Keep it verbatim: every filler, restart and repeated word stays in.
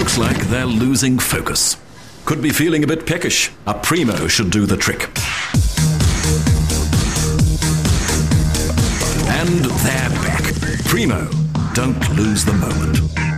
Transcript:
Looks like they're losing focus. Could be feeling a bit peckish. A primo should do the trick. And they're back. Primo, don't lose the moment.